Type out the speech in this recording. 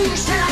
Who said I would?